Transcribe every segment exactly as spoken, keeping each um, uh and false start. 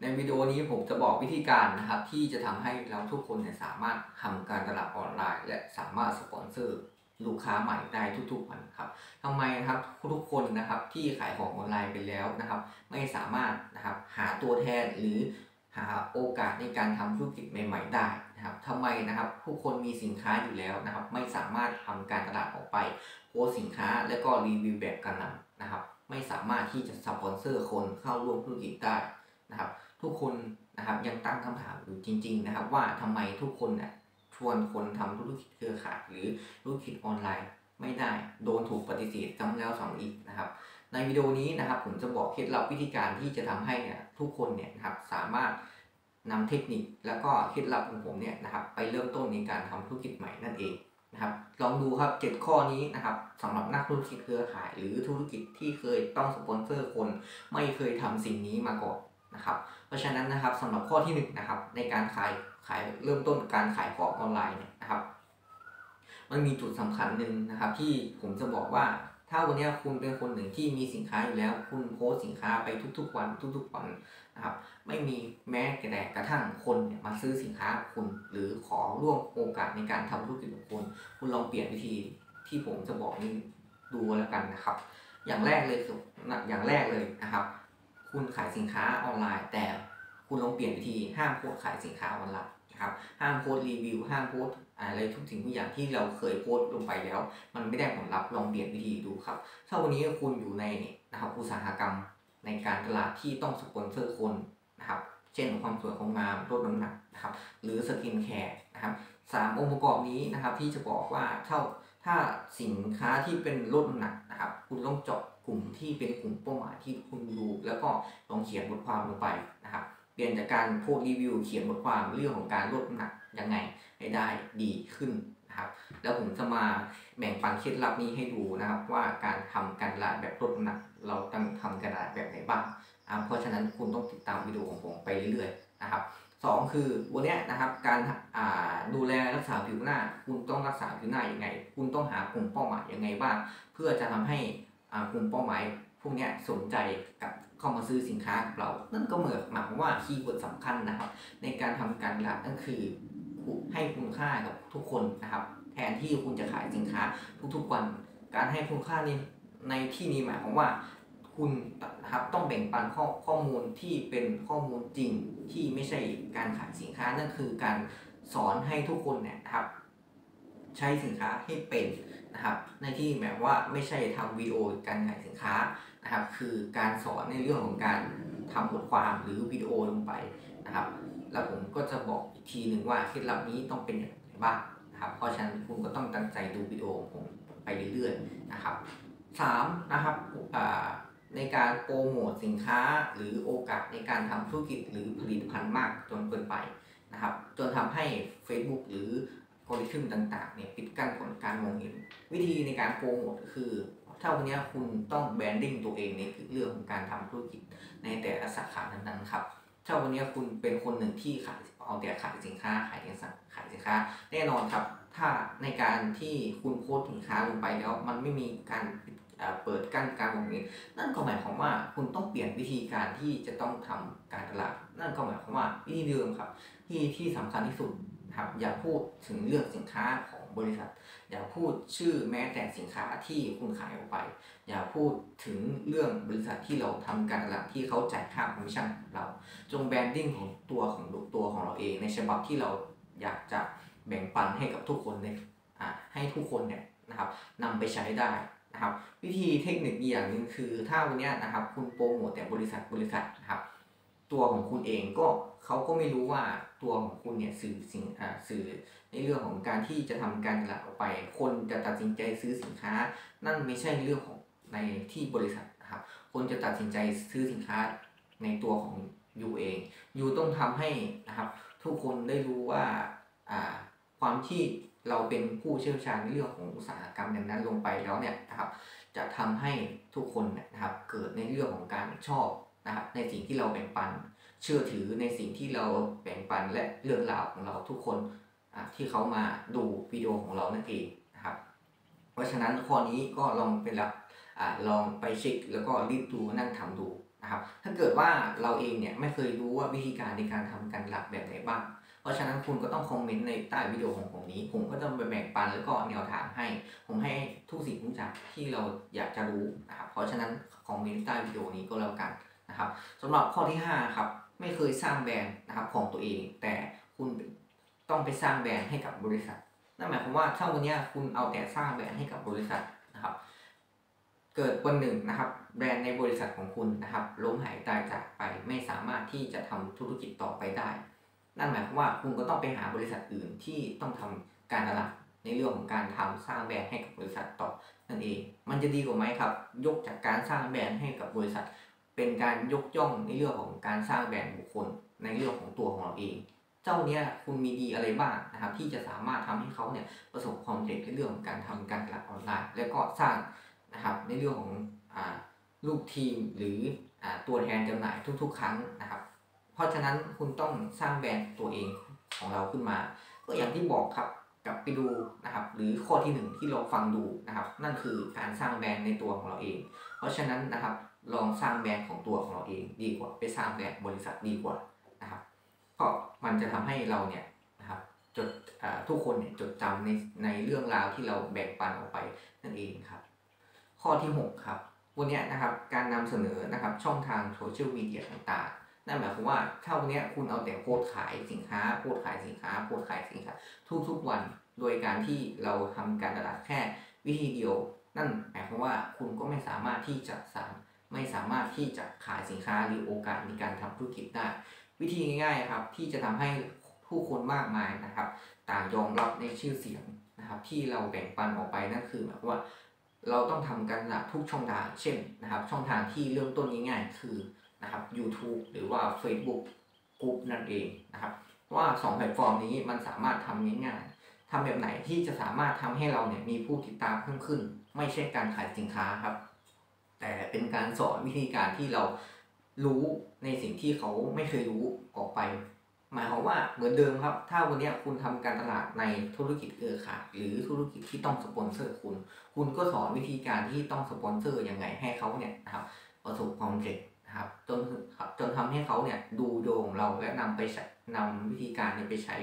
ในวิดีโอนี้ผมจะบอกวิธีการนะครับที่จะทำให้เราทุกคนเนี่ยสามารถทำการตลาดออนไลน์และสามารถสปอนเซอร์ลูกค้าใหม่ได้ทุกๆวันครับทำไมนะครับทุกคนนะครับที่ขายของออนไลน์ไปแล้วนะครับไม่สามารถนะครับหาตัวแทนหรือหาโอกาสในการทำธุรกิจใหม่ๆได้นะครับทำไมนะครับผู้คนมีสินค้าอยู่แล้วนะครับไม่สามารถทำการตลาดออกไปโพสสินค้าและก็รีวิวแบบกระหน่ำนะครับไม่สามารถที่จะสปอนเซอร์คนเข้าร่วมธุรกิจได้นะครับทุกคนนะครับยังตั้งคำถามอยู่จริงๆนะครับว่าทำไมทุกคนเนี่ยชวนคนทำธุรกิจเครือข่ายหรือธุรกิจออนไลน์ไม่ได้โดนถูกปฏิเสธซ้ำแล้วซ้ำอีกนะครับในวิดีโอนี้นะครับผมจะบอกเคล็ดลับวิธีการที่จะทำให้เนี่ยทุกคนเนี่ยนะครับสามารถนำเทคนิคแล้วก็เคล็ดลับของผมเนี่ยนะครับไปเริ่มต้นในการทำธุรกิจใหม่นั่นเองนะครับลองดูครับเจ็ดข้อนี้นะครับสำหรับนักธุรกิจเครือข่ายหรือธุรกิจที่เคยต้องสปอนเซอร์คนไม่เคยทำสิ่งนี้มาก่อนนะครับเพราะฉะนั้นนะครับสำหรับข้อที่หนึ่งนะครับในการขายขายเริ่มต้นการขายของออนไลน์เนี่ยนะครับมันมีจุดสำคัญหนึ่งนะครับที่ผมจะบอกว่าถ้าวันนี้คุณเป็นคนหนึ่งที่มีสินค้าอยู่แล้วคุณโพสสินค้าไปทุกๆวันทุกๆวันนะครับไม่มีแม้แต่กระทั่งคนเนี่ยมาซื้อสินค้าคุณหรือขอร่วมโอกาสในการทำธุรกิจของคุณคุณลองเปลี่ยนวิธีที่ผมจะบอกนี้ดูแล้วกันนะครับอย่างแรกเลยอย่างแรกเลยนะครับคุณขายสินค้าออนไลน์แต่คุณลองเปลี่ยนวิธีห้ามโพสขายสินค้าออนไลน์นะครับห้ามโพสรีวิวห้ามโพสอะไรทุกสิ่งทุกอย่างที่เราเคยโพสลงไปแล้วมันไม่ได้ผลลัพธ์ลองเปลี่ยนวิธีดูครับถ้าวันนี้คุณอยู่ในนะครับอุตสาหกรรมในการตลาดที่ต้องสปอนเซอร์คนนะครับเช่นความสวยความงามลดน้ำหนักนะครับหรือสกินแคร์นะครับสามองค์ประกอบนี้นะครับที่จะบอกว่าเท่าถ้าสินค้าที่เป็นลดน้ำหนักนะครับคุณต้องเจาะกลุ่มที่เป็นกลุ่มเป้าหมายที่คุณดูแล้วก็ลองเขียนบทความลงไปนะครับเปลี่ยนจากการโพสรีวิวเขียนบทความเรื่องของการลดน้ำหนักยังไงให้ได้ดีขึ้นนะครับแล้วผมจะมาแบ่งปันเคล็ดลับนี้ให้ดูนะครับว่าการทำการตลาดแบบลดน้ำหนักเราต้องทำการตลาดแบบไหนบ้างเพราะฉะนั้นคุณต้องติดตามวิดีโอของผมไปเรื่อยๆนะครับสองคือวันนี้นะครับการดูแลรักษาผิวหน้าคุณต้องรักษาผิวหน้ายังไงคุณต้องหากลุ่มเป้าหมายยังไงบ้างเพื่อจะทำให้กลุ่มเป้าหมายพวกนี้สนใจกับเข้ามาซื้อสินค้าของเรานั่นก็เหมือนหมายว่าคีย์เวิร์ดสำคัญนะครับในการทำการตลาดนั่นคือให้คุณค่ากับทุกคนนะครับแทนที่คุณจะขายสินค้าทุกๆวันการให้คุณค่าในในที่นี้หมายความว่าคุณนะครับต้องแบ่งปันข้อข้อมูลที่เป็นข้อมูลจริงที่ไม่ใช่การขายสินค้านั่นคือการสอนให้ทุกคนเนี่ยครับใช้สินค้าให้เป็นนะครับในที่หมายว่าไม่ใช่ทำวีดีโอการขายสินค้านะครับคือการสอนในเรื่องของการทำบทความหรือวิดีโอลงไปนะครับแล้วผมก็จะบอกอีกทีหนึ่งว่าเคล็ดลับนี้ต้องเป็นอย่างไรบ้างนะครับเพราะฉะนั้นคุณก็ต้องตั้งใจดูวิดีโอของผมไปเรื่อยๆนะครับสามนะครับในการโปรโมทสินค้าหรือโอกาสในการทำธุรกิจหรือผลิตภัณฑ์มากจนเกินไปนะครับจนทำให้ Facebook หรืออัลกอริทึมต่างๆเนี่ยปิดกั้นผลการมองเห็นวิธีในการโปรโมทคือเท่านี้คุณต้องแบรนดิ้งตัวเองในเรื่องของการทำธุรกิจในแต่ละสาขานั้นๆครับถ้าวันนี้คุณเป็นคนหนึ่งที่ขายเอาแต่ขายสินค้าขายสินค้าขายสินค้าแน่นอนครับถ้าในการที่คุณโพสสินค้าลงไปแล้วมันไม่มีการเปิดกั้นการมองเห็นนั่นก็หมายความว่าคุณต้องเปลี่ยนวิธีการที่จะต้องทำการตลาดนั่นก็หมายความว่าวิธีเดิมครับที่ที่สำคัญที่สุดครับอย่าพูดถึงเรื่องสินค้าของบริษัทอย่าพูดชื่อแม้แต่สินค้าที่คุณขายออกไปอย่าพูดถึงเรื่องบริษัทที่เราทำการตลาดที่เขาจ่ายค่าคอมมิชชั่นเราจงแบรนดิ้งของตัวของตัวของเราเองในฉบับที่เราอยากจะแบ่งปันให้กับทุกคนเนี่ยให้ทุกคนเนี่ยนะครับนำไปใช้ได้นะครับวิธีเทคนิคอย่างหนึ่งคือถ้าวันนี้นะครับคุณโปรโมทแต่บริษัทบริษัทนะครับตัวของคุณเองก็เขาก็ไม่รู้ว่าตัวของคุณเนี่ยสื่อสิ่งสื่อในเรื่องของการที่จะทำการตลาดออกไปคนจะตัดสินใจซื้อสินค้านั่นไม่ใช่เรื่องของในที่บริษัทนะครับคนจะตัดสินใจซื้อสินค้าในตัวของยูเองยูต้องทำให้นะครับทุกคนได้รู้ว่าความที่เราเป็นผู้เชี่ยวชาญในเรื่องของอุตสาหกรรมนั้นๆลงไปแล้วเนี่ยนะครับจะทำให้ทุกคนนะครับเกิดในเรื่องของการชอบนะครับในสิ่งที่เราแบ่งปันเชื่อถือในสิ่งที่เราแบ่งปันและเรื่องราวของเราทุกคนที่เขามาดูวิดีโอของเรานั่นเองนะครับเพราะฉะนั้นข้อนี้ก็ลองไปละลองไปเช็คแล้วก็รีบดูนั่งทำดู นะครับถ้าเกิดว่าเราเองเนี่ยไม่เคยรู้ว่าวิธีการในการทำการหลักแบบไหนบ้างเพราะฉะนั้นคุณก็ต้องคอมเมนต์ในใต้วิดีโอของผมนี้ผมก็จะไปแบ่งปันแล้วก็แนวทางให้ผมให้ทุกสิ่งทุกอย่างที่เราอยากจะรู้นะครับเพราะฉะนั้นคอมเมนต์ใต้วิดีโอนี้ก็แล้วกันนะครับสำหรับข้อที่ห้าครับไม่เคยสร้างแบรนด์นะครับของตัวเองแต่คุณต้องไปสร้างแบรนด์ให้กับบริษัทนั่นหมายความว่าถ้าวันนี้คุณเอาแต่สร้างแบรนด์ให้กับบริษัทนะครับเกิดวันหนึ่งนะครับแบรนด์ในบริษัทของคุณนะครับล้มหายตายจากไปไม่สามารถที่จะทำธุรกิจต่อไปได้นั่นหมายความว่าคุณก็ต้องไปหาบริษัทอื่นที่ต้องทำการตลาดในเรื่องของการทำสร้างแบรนด์ให้กับบริษัทต่อนั่นเองมันจะดีกว่าไหมครับยกจากการสร้างแบรนด์ให้กับบริษัทเป็นการยกย่องในเรื่องของการสร้างแบรนด์บุคคลในเรื่องของตัวของเราเองเจ้าเนี้ยคุณมีดีอะไรบ้างนะครับที่จะสามารถทำให้เขาเนี่ยประสบความสำเร็จในเรื่องของการทำการตลาดออนไลน์และก็สร้างนะครับในเรื่องของอ่าลูกทีมหรืออ่าตัวแทนจำหน่ายทุกๆครั้งนะครับเพราะฉะนั้นคุณต้องสร้างแบรนด์ตัวเองของเราขึ้นมาก็อย่างที่บอกครับกลับไปดูนะครับหรือข้อที่หนึ่งที่เราฟังดูนะครับนั่นคือการสร้างแบรนด์ในตัวของเราเองเพราะฉะนั้นนะครับลองสร้างแบรนด์ของตัวของเราเองดีกว่าไปสร้างแบรนด์บริษัทดีกว่านะครับก็มันจะทำให้เราเนี่ยนะครับจดทุกคนเนี่ยจดจำในในเรื่องราวที่เราแบ่งปันออกไปนั่นเองครับข้อที่หกครับวันนี้นะครับการนำเสนอนะครับช่องทางโซเชียลมีเดียต่างๆนั่นหมายความว่าถ้าวันนี้คุณเอาแต่โพสต์ขายสินค้าโพสต์ขายสินค้าโพสต์ขายสินค้าทุกๆวันโดยการที่เราทำการตลาดแค่วิธีเดียวนั่นหมายความว่าคุณก็ไม่สามารถที่จะสามไม่สามารถที่จะขายสินค้าหรือโอกาสในการทำธุรกิจได้วิธีง่ายๆครับที่จะทำให้ผู้คนมากมายนะครับต่างยอมรับในชื่อเสียงนะครับที่เราแบ่งปันออกไปนั่นคือหมายความว่าเราต้องทำการตลาดทุกช่องทางเช่นนะครับช่องทางที่เริ่มต้นง่ายๆคือนะครับ ยูทูบ หรือว่า เฟซบุ๊ก กลุ่มนั่นเองนะครับว่าสองแพลตฟอร์มนี้มันสามารถทำง่ายๆทำแบบไหนที่จะสามารถทำให้เราเนี่ยมีผู้ติดตามเพิ่มขึ้นไม่ใช่การขายสินค้าครับแต่เป็นการสอนวิธีการที่เรารู้ในสิ่งที่เขาไม่เคยรู้ออกไปหมายความว่าเหมือนเดิมครับถ้าวันนี้คุณทำการตลาดในธุรกิจเครือข่ายหรือธุรกิจที่ต้องสปอนเซอร์คุณคุณก็สอนวิธีการที่ต้องสปอนเซอร์ยังไงให้เขาเนี่ยนะครับประสบความสำเร็จนะครับจนครับจนทำให้เขาเนี่ยดูโด่งเราและนำไปนำวิธีการนี้ไปใช้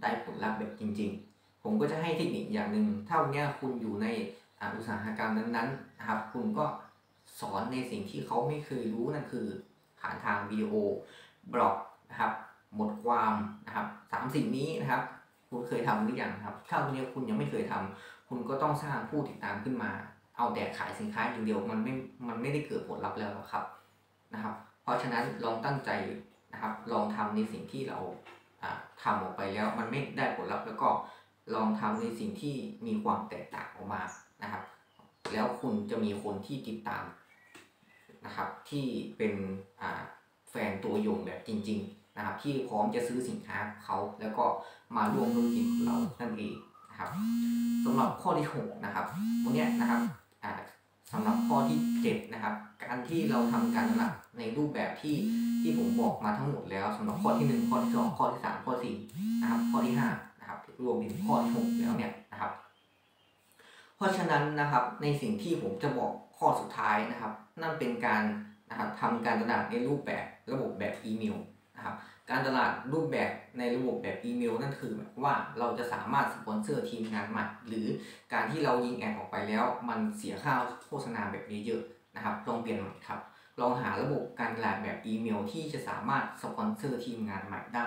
ได้ผลลัพธ์แบบจริงๆผมก็จะให้เทคนิคอย่างหนึ่งถ้าวันนี้คุณอยู่ในอุตสาหกรรมนั้นๆนะครับคุณก็สอนในสิ่งที่เขาไม่เคยรู้นั่นคือผ่านทางวิดีโอบล็อกนะครับหมดความนะครับสามสิ่งนี้นะครับคุณเคยทำหรือยังครับถ้าวันนี้คุณยังไม่เคยทำคุณก็ต้องสร้างผู้ติดตามขึ้นมาเอาแต่ขายสินค้าอย่างเดียวมันไม่มันไม่ได้เกิดผลลัพธ์แล้วครับนะครับเพราะฉะนั้นลองตั้งใจนะครับลองทำในสิ่งที่เราทำออกไปแล้วมันไม่ได้ผลลัพธ์แล้วก็ลองทำในสิ่งที่มีความแตกต่างออกมานะครับแล้วคุณจะมีคนที่ติดตามนะครับที่เป็นแฟนตัวยงแบบจริงๆนะครับที่พร้อมจะซื้อสินค้าเขาแล้วก็มาร่วมธุรกิจเรานั่นเองนะครับสำหรับข้อที่หกนะครับวันนี้นะครับสำหรับข้อที่เจ็ดนะครับการที่เราทำการตลาดในรูปแบบที่ที่ผมบอกมาทั้งหมดแล้วสำหรับข้อที่หนึ่งข้อที่สองข้อที่สามข้อที่สี่นะครับข้อที่ห้านะครับรวมถึงข้อที่หกแล้วเนี่ยนะครับเพราะฉะนั้นนะครับในสิ่งที่ผมจะบอกข้อสุดท้ายนะครับนั่นเป็นการนะครับทำการตลาดในรูปแบบระบบแบบอีเมลการตลาดรูปแบบในระบบแบบอีเมลนั่นคือว่าเราจะสามารถสปอนเซอร์ทีมงานใหม่หรือการที่เรายิงแอดออกไปแล้วมันเสียค่าโฆษณาแบบเยอะๆนะครับลองเปลี่ยนใหม่ครับลองหาระบบการตลาดแบบอีเมลที่จะสามารถสปอนเซอร์ทีมงานใหม่ได้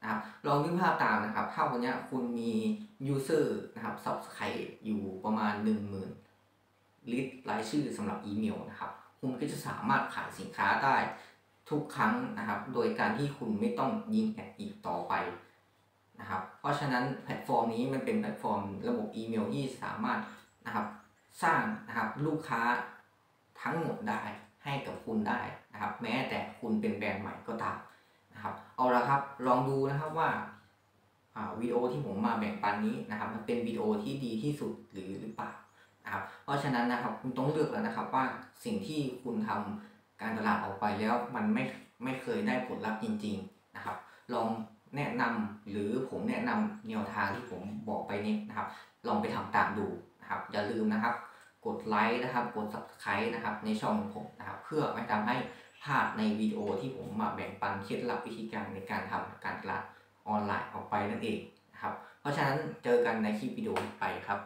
นะครับลองนึกภาพตามนะครับถ้าวันนี้คุณมียูเซอร์นะครับซับสไครบ์อยู่ประมาณ หนึ่งหมื่น ลิสต์รายชื่อสำหรับอีเมลนะครับคุณก็จะสามารถขายสินค้าได้ทุกครั้งนะครับโดยการที่คุณไม่ต้องยิงแอดอีกต่อไปนะครับเพราะฉะนั้นแพลตฟอร์มนี้มันเป็นแพลตฟอร์มระบบอีเมลที่สามารถนะครับสร้างนะครับลูกค้าทั้งหมดได้ให้กับคุณได้นะครับแม้แต่คุณเป็นแบรนด์ใหม่ก็ตามนะครับเอาละครับลองดูนะครับว่าวิดีโอที่ผมมาแบ่งปันนี้นะครับมันเป็นวิดีโอที่ดีที่สุดหรือหรือเปล่านะครับเพราะฉะนั้นนะครับคุณต้องเลือกแล้วนะครับว่าสิ่งที่คุณทำการตลาดออกไปแล้วมันไม่ไม่เคยได้ผลลัพธ์จริงๆนะครับลองแนะนำหรือผมแนะนำแนวทางที่ผมบอกไปนี้นะครับลองไปทำตามดูนะครับอย่าลืมนะครับกดไลค์นะครับกดซับสไครบ์นะครับในช่องผมนะครับเพื่อไม่ทำให้พ พลาดในวิดีโอที่ผมมาแบ่งปันเคล็ดลับวิธีการในการทำการตลาดออนไลน์ออกไปนั่นเองนะครับเพราะฉะนั้นเจอกันในคลิปวิดีโอไปครับ